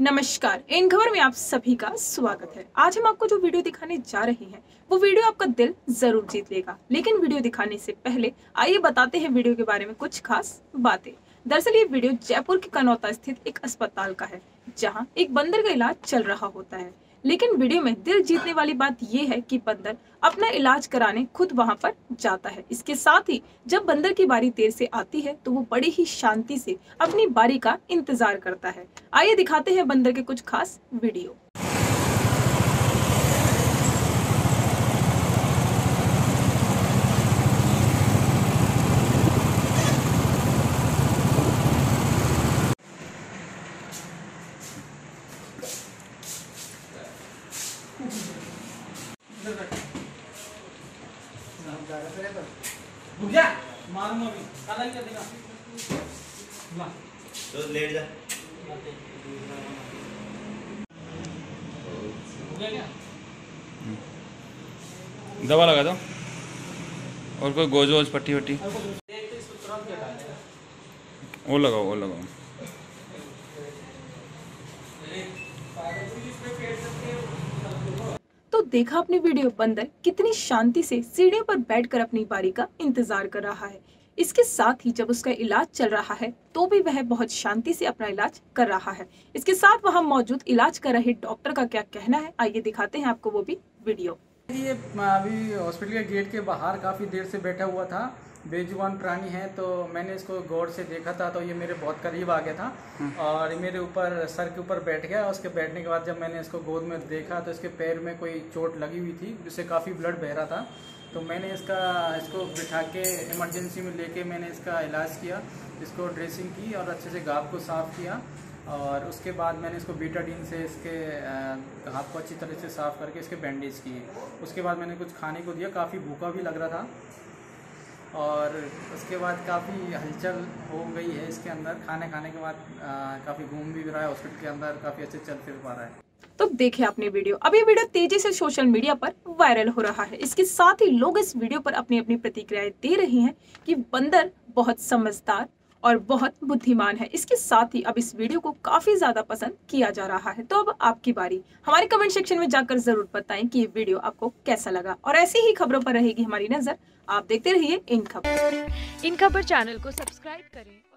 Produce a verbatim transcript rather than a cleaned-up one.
नमस्कार, इन खबर में आप सभी का स्वागत है। आज हम आपको जो वीडियो दिखाने जा रहे हैं वो वीडियो आपका दिल जरूर जीत लेगा, लेकिन वीडियो दिखाने से पहले आइए बताते हैं वीडियो के बारे में कुछ खास बातें। दरअसल ये वीडियो जयपुर के कनौता स्थित एक अस्पताल का है, जहाँ एक बंदर का इलाज चल रहा होता है। लेकिन वीडियो में दिल जीतने वाली बात यह है कि बंदर अपना इलाज कराने खुद वहां पर जाता है। इसके साथ ही जब बंदर की बारी देर से आती है तो वो बड़ी ही शांति से अपनी बारी का इंतजार करता है। आइए दिखाते हैं बंदर के कुछ खास वीडियो। तो लेट जा। दवा लगा दो और कोई गोज वोज पट्टी वट्टी वो लगाओ वो लगाओ देखा अपनी वीडियो बंदर कितनी शांति से सीढ़ियों पर बैठकर अपनी बारी का इंतजार कर रहा है। इसके साथ ही जब उसका इलाज चल रहा है तो भी वह बहुत शांति से अपना इलाज कर रहा है। इसके साथ वहां मौजूद इलाज कर रहे डॉक्टर का क्या कहना है, आइए दिखाते हैं आपको वो भी वीडियो। ये अभी हॉस्पिटल के गेट के बाहर काफी देर से बैठा हुआ था, बेजुबान प्राणी है, तो मैंने इसको गौर से देखा था तो ये मेरे बहुत करीब आ गया था और मेरे ऊपर सर के ऊपर बैठ गया। उसके बैठने के बाद जब मैंने इसको गोद में देखा तो इसके पैर में कोई चोट लगी हुई थी जिससे काफ़ी ब्लड बह रहा था, तो मैंने इसका इसको बिठा के इमरजेंसी में लेके मैंने इसका इलाज किया, इसको ड्रेसिंग की और अच्छे से घाव को साफ़ किया और उसके बाद मैंने इसको बीटाडीन से इसके घाव को अच्छी तरह से साफ़ करके इसके बैंडेज किए। उसके बाद मैंने कुछ खाने को दिया, काफ़ी भूखा भी लग रहा था और उसके बाद काफ़ी हलचल हो गई है इसके अंदर। खाने खाने के बाद काफ़ी घूम भी रहा है हॉस्पिटल के अंदर, काफ़ी अच्छे चल फिर पा रहा है। तो देखे आपने वीडियो। अब ये वीडियो तेजी से सोशल मीडिया पर वायरल हो रहा है। इसके साथ ही लोग इस वीडियो पर अपनी अपनी प्रतिक्रियाएं दे रही हैं कि बंदर बहुत समझदार और बहुत बुद्धिमान है। इसके साथ ही अब इस वीडियो को काफी ज्यादा पसंद किया जा रहा है। तो अब आपकी बारी, हमारे कमेंट सेक्शन में जाकर जरूर बताएं कि ये वीडियो आपको कैसा लगा और ऐसी ही खबरों पर रहेगी हमारी नजर। आप देखते रहिए इन खबर इन खबर चैनल को सब्सक्राइब करें।